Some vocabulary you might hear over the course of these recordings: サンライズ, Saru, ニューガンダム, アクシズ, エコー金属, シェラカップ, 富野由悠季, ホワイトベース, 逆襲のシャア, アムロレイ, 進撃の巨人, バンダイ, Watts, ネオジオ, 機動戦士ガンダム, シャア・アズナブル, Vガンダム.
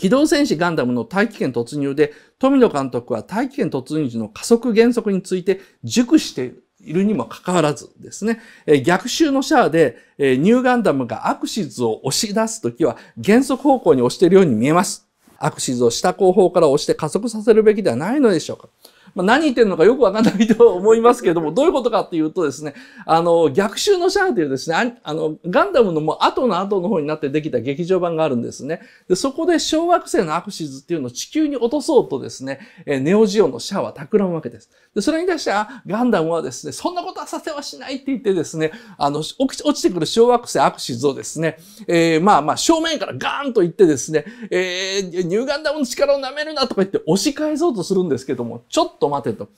機動戦士ガンダムの大気圏突入で、富野監督は大気圏突入時の加速減速について熟しているにもかかわらずですね、逆襲のシャアでニューガンダムがアクシズを押し出すときは減速方向に押しているように見えます。アクシズを下後方から押して加速させるべきではないのでしょうか。まあ、何言ってるのかよくわかんないと思いますけれども、どういうことかっていうとですね、逆襲のシャアというですね、ガンダムのもう後の方になってできた劇場版があるんですね。で、そこで小惑星のアクシズっていうのを地球に落とそうとですね、ネオジオのシャアは企むわけです。で、それに対して、ガンダムはですね、そんなことはさせはしないって言ってですね、落ちてくる小惑星アクシズをですね、正面からガーンと言ってですね、ニューガンダムの力を舐めるなとか言って押し返そうとするんですけども、ちょっと待てと。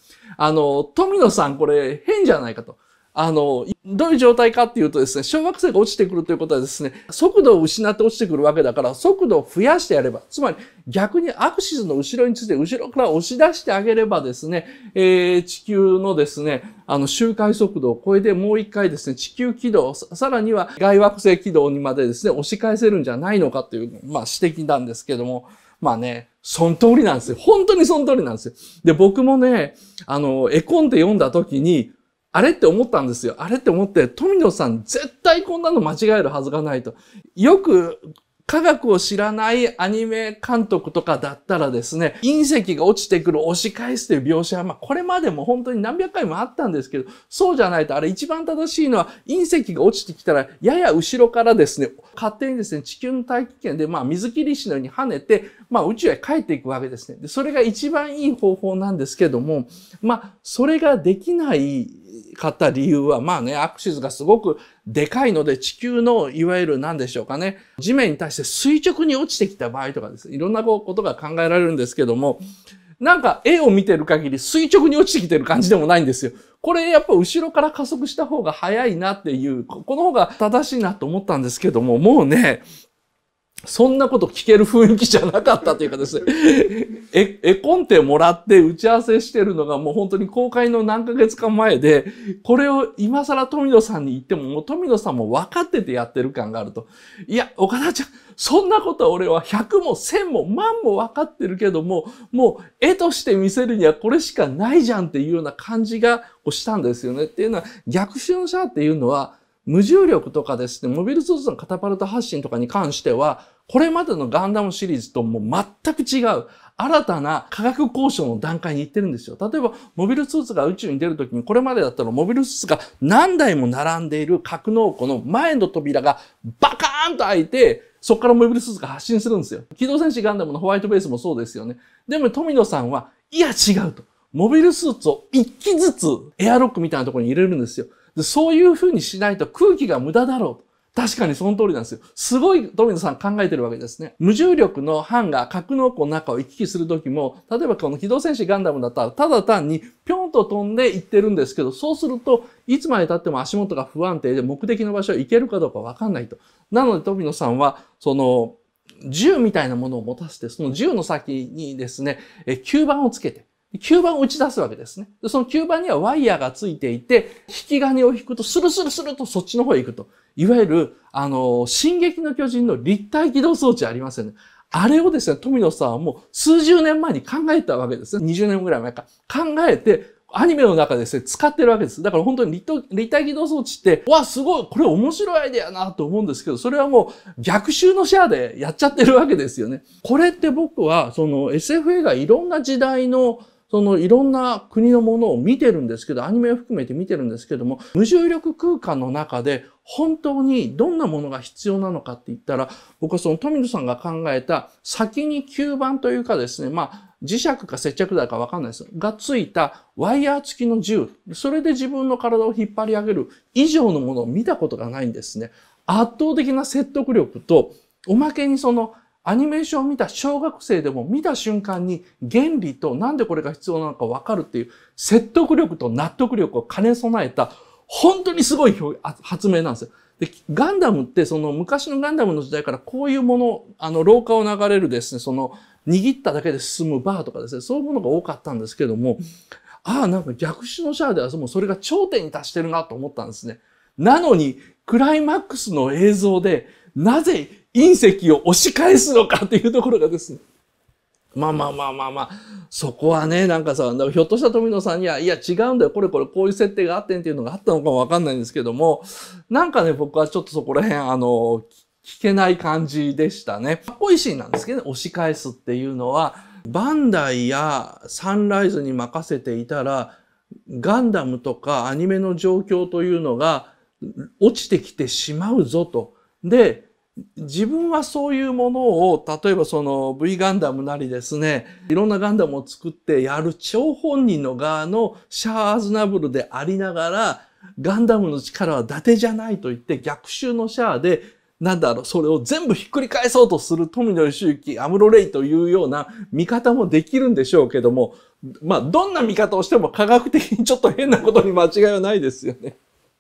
富野さんこれ変じゃないかと。どういう状態かっていうとですね、小惑星が落ちてくるということはですね、速度を失って落ちてくるわけだから、速度を増やしてやれば、つまり逆にアクシズの後ろについて後ろから押し出してあげればですね、地球のですね、周回速度を超えてもう一回ですね、地球軌道、さらには外惑星軌道にまでですね、押し返せるんじゃないのかという、指摘なんですけども、その通りなんですよ。本当にその通りなんですよ。で、僕もね、絵コンテ読んだ時に、あれって思ったんですよ。あれって思って、富野さん絶対こんなの間違えるはずがないと。よく科学を知らないアニメ監督とかだったらですね、隕石が落ちてくる押し返すという描写は、これまでも本当に何百回もあったんですけど、そうじゃないと、あれ一番正しいのは隕石が落ちてきたら、やや後ろからですね、勝手にですね、地球の大気圏で、水切り石のように跳ねて、宇宙へ帰っていくわけですね。で、それが一番いい方法なんですけども、それができないかった理由は、アクシズがすごくでかいので、地球の、いわゆる何でしょうかね、地面に対して垂直に落ちてきた場合とかですね、いろんなことが考えられるんですけども、絵を見てる限り垂直に落ちてきてる感じでもないんですよ。これやっぱ後ろから加速した方が早いなっていう、この方が正しいなと思ったんですけども、もうね、そんなこと聞ける雰囲気じゃなかったというかですね、絵コンテもらって打ち合わせしてるのがもう本当に公開の何ヶ月か前で、これを今更富野さんに言っても、もう富野さんも分かっててやってる感があると。いや、岡田ちゃん、そんなことは俺は100も1000も万も分かってるけども、もう絵として見せるにはこれしかないじゃんっていうような感じがしたんですよね。っていうのは、逆襲のシャアっていうのは、無重力とかですね、モビルスーツのカタパルト発進とかに関しては、これまでのガンダムシリーズともう全く違う新たな科学交渉の段階に行ってるんですよ。例えば、モビルスーツが宇宙に出るときに、これまでだったらモビルスーツが何台も並んでいる格納庫の前の扉がバカーンと開いて、そこからモビルスーツが発進するんですよ。機動戦士ガンダムのホワイトベースもそうですよね。でも富野さんは、いや違うと。モビルスーツを一機ずつエアロックみたいなところに入れるんですよ。で、そういう風にしないと空気が無駄だろうと。確かにその通りなんですよ。すごい富野さん考えてるわけですね。無重力の班が格納庫の中を行き来するときも、例えばこの機動戦士ガンダムだったら、ただ単にぴょんと飛んで行ってるんですけど、そうすると、いつまで経っても足元が不安定で目的の場所へ行けるかどうかわかんないと。なので富野さんは、銃みたいなものを持たせて、その銃の先にですね、吸盤をつけて、吸盤を打ち出すわけですね。その吸盤にはワイヤーがついていて、引き金を引くとスルスルスルとそっちの方へ行くと。いわゆる、進撃の巨人の立体起動装置ありますよね。あれをですね、富野さんはもう数十年前に考えたわけですね。20年ぐらい前か。考えて、アニメの中でですね、使ってるわけです。だから本当に立体起動装置って、わ、すごい、これ面白いアイデアなと思うんですけど、それはもう逆襲のシャアでやっちゃってるわけですよね。これって僕は、SF 映画いろんな時代の、いろんな国のものを見てるんですけど、アニメを含めて見てるんですけども、無重力空間の中で本当にどんなものが必要なのかって言ったら、僕はその富野さんが考えた先に吸盤というかですね、磁石か接着剤かわかんないですがついたワイヤー付きの銃、それで自分の体を引っ張り上げる以上のものを見たことがないんですね。圧倒的な説得力と、おまけにアニメーションを見た小学生でも見た瞬間に原理となんでこれが必要なのかわかるっていう説得力と納得力を兼ね備えた本当にすごい発明なんですよ。で、ガンダムって昔のガンダムの時代からこういうもの、廊下を流れるですね、握っただけで進むバーとかですね、そういうものが多かったんですけども、なんか逆襲のシャアではもうそれが頂点に達してるなと思ったんですね。なのに、クライマックスの映像で、なぜ隕石を押し返すのかっていうところがですね。そこはね、なんかさ、ひょっとしたら富野さんには、いや違うんだよ、これこれこういう設定があってんっていうのがあったのかもわかんないんですけども、なんかね、僕はちょっとそこら辺、聞けない感じでしたね。かっこいいシーンなんですけどね、押し返すっていうのは、バンダイやサンライズに任せていたら、ガンダムとかアニメの状況というのが落ちてきてしまうぞと。で、自分はそういうものを、例えばその V ガンダムなりですね、いろんなガンダムを作ってやる張本人の側のシャア・アズナブルでありながら、ガンダムの力は伊達じゃないと言って逆襲のシャアで、なんだろう、それを全部ひっくり返そうとする富野義行、アムロレイというような見方もできるんでしょうけども、まあどんな見方をしても科学的にちょっと変なことに間違いはないですよね。